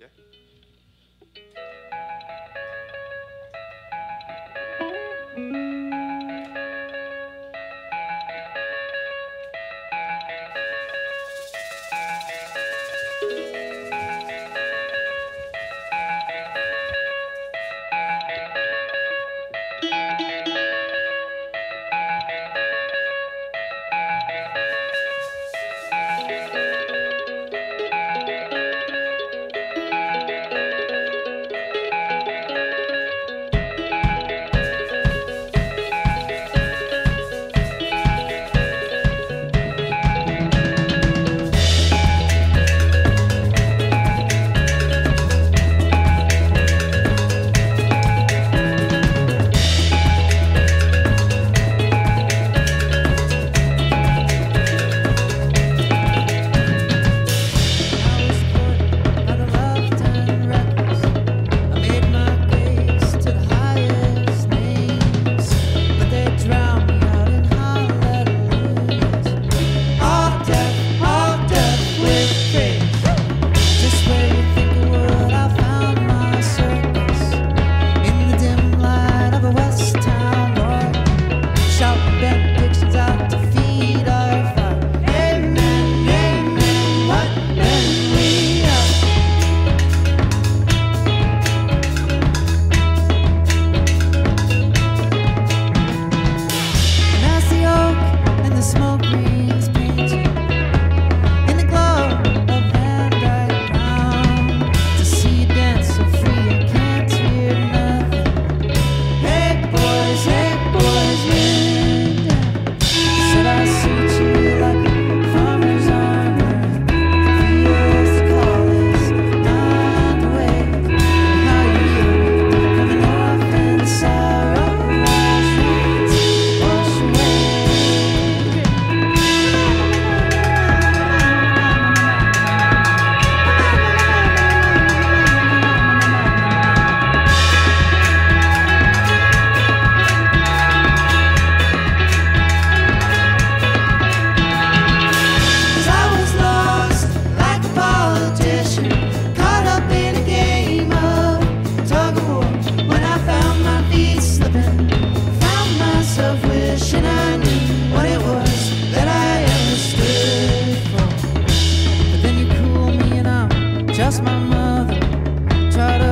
Yeah. My mother tried to